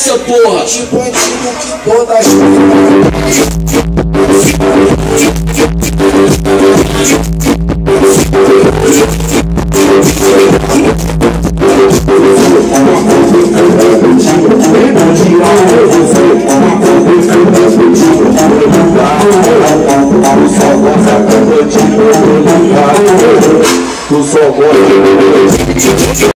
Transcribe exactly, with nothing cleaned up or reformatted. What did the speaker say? essa porra. De bandido que toda a Tu só gosta